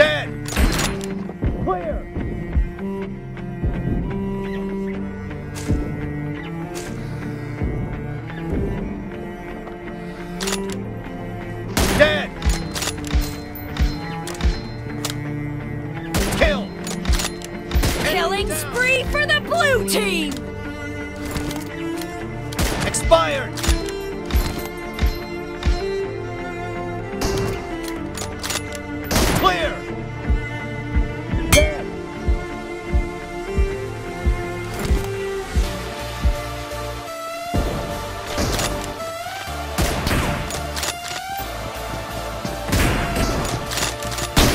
10. Clear. Dead. Kill. Killing spree for the blue team. Expired. Clear. Dead.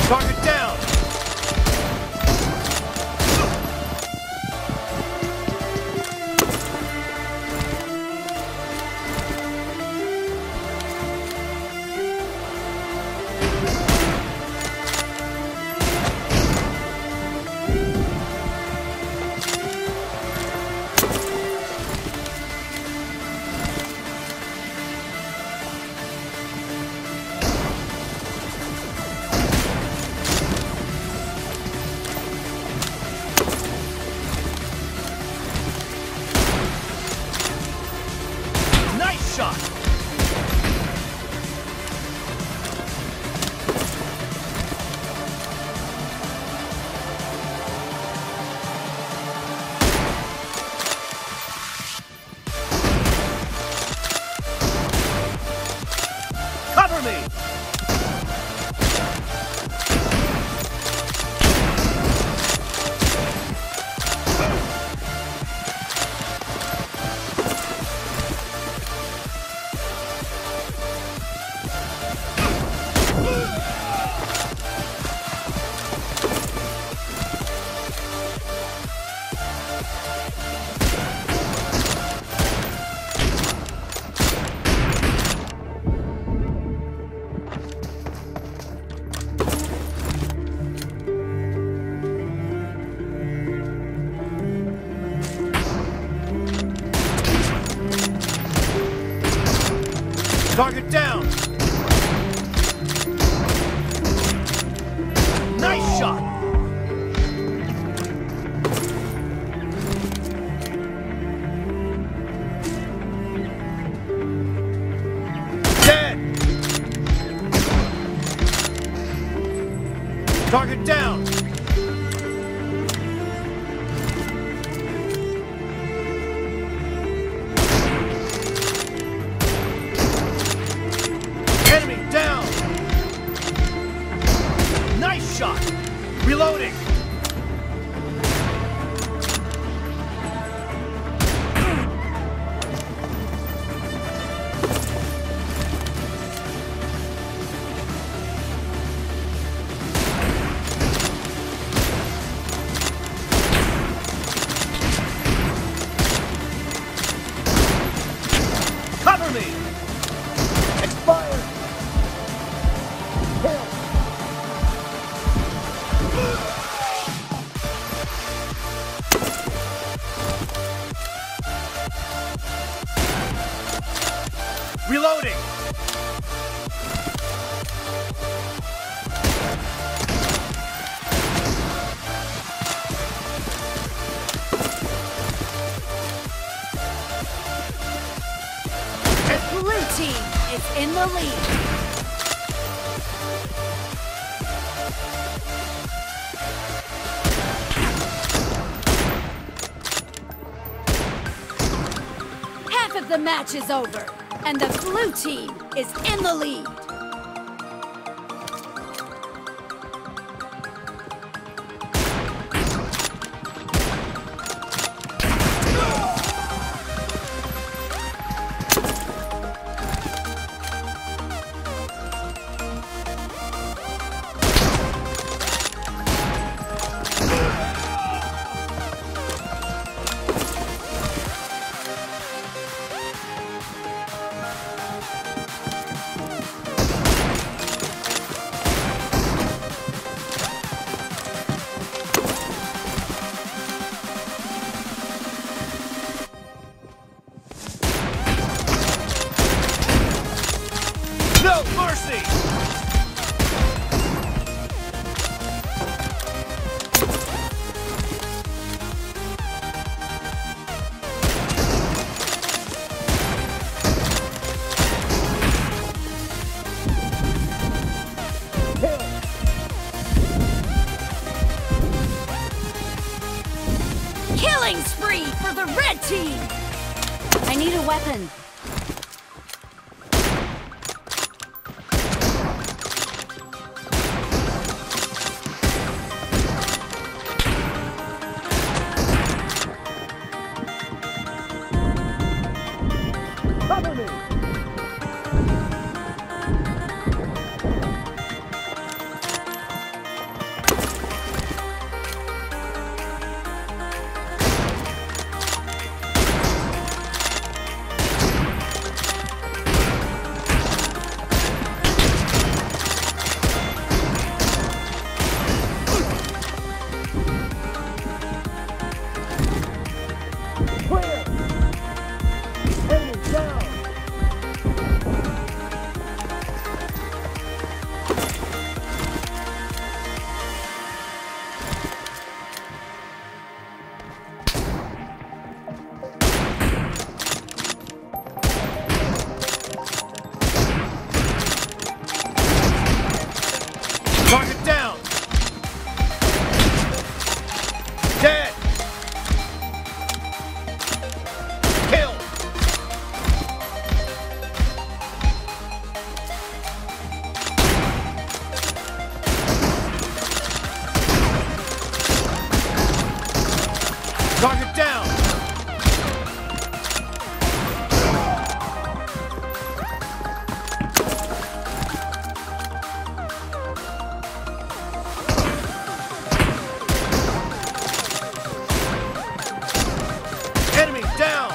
Target down. Shot. Target down! Nice shot! Dead! Target down! Shot. Reloading. Cover me. Expired. Kill. Reloading! The blue team is in the lead. Half of the match is over. And the blue team is in the lead. for the red team! I need a weapon. Target down! Enemy down!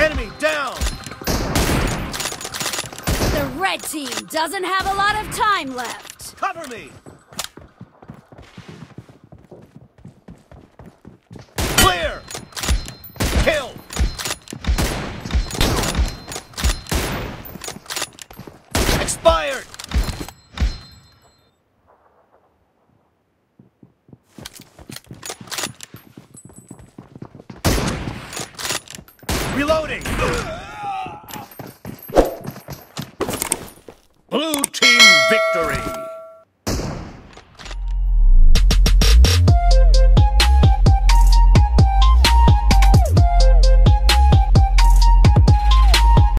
Enemy down! The red team doesn't have a lot of time left! Cover me! Clear! Kill! Expired! Reloading!